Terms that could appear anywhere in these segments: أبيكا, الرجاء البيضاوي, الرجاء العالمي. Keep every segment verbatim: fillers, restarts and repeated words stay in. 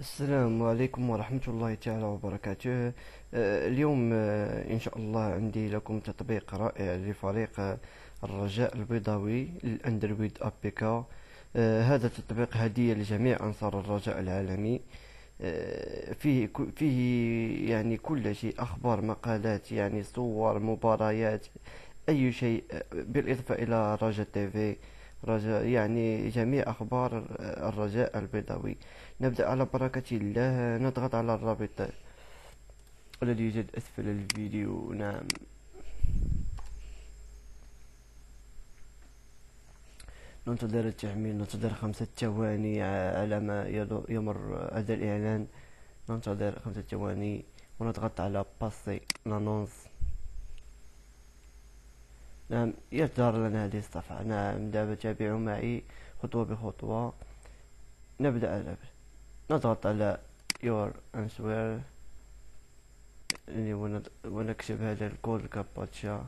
السلام عليكم ورحمة الله تعالى وبركاته. اليوم إن شاء الله عندي لكم تطبيق رائع لفريق الرجاء البيضاوي للأندرويد أبيكا. هذا التطبيق هدية لجميع أنصار الرجاء العالمي، فيه فيه يعني كل شيء، أخبار، مقالات، يعني صور، مباريات، أي شيء، بالإضافة إلى رجاء تيفي، رجاء، يعني جميع أخبار الرجاء البيضاوي. نبدأ على بركة الله، نضغط على الرابط الذي يوجد أسفل الفيديو. نعم، ننتظر التحميل، ننتظر خمسة ثواني على ما يمر هذا الإعلان، ننتظر خمسة ثواني ونضغط على باسي لانونس. نعم، يظهر لنا هذه الصفحة. نعم، دابا تابعوا معي خطوة بخطوة. نبدأ على نضغط على your answer ونكتب هذا الكود كاباتشا.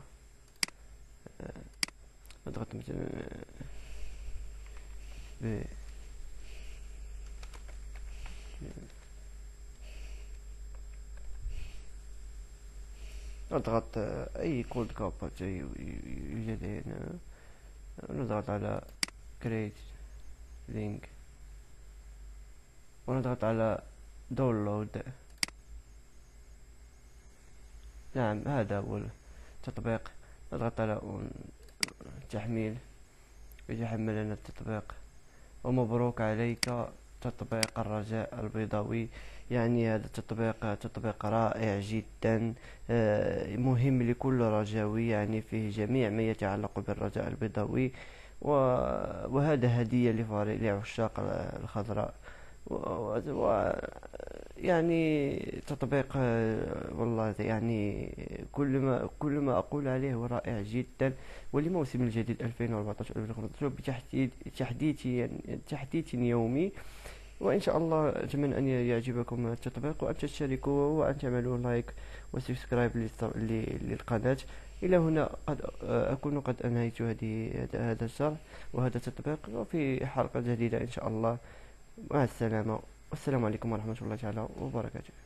نضغط مثلا ب نضغط اي كود كاباتشا يوجد هنا، ونضغط على create link ونضغط على داونلود. نعم، هذا هو التطبيق. نضغط على تحميل، يتحمل لنا التطبيق. ومبروك عليك تطبيق الرجاء البيضاوي. يعني هذا التطبيق تطبيق رائع جدا، مهم لكل رجاوي، يعني فيه جميع ما يتعلق بالرجاء البيضاوي، وهذا هدية لفريق لعشاق الخضراء. و... و... يعني تطبيق والله، يعني كل ما كل ما اقول عليه هو رائع جدا. ولموسم الجديد ألفين وأربعطاش ألفين وخمسطاش بتحديد تحديث يعني تحديث يومي، وان شاء الله اتمنى ان يعجبكم التطبيق، وان تشتركوا وان تعملوا لايك وسبسكرايب للقناه. الى هنا قد اكون قد انهيت هذه هذا الشرح وهذا التطبيق، وفي حلقه جديده ان شاء الله. مع السلامة، والسلام عليكم ورحمة الله تعالى وبركاته.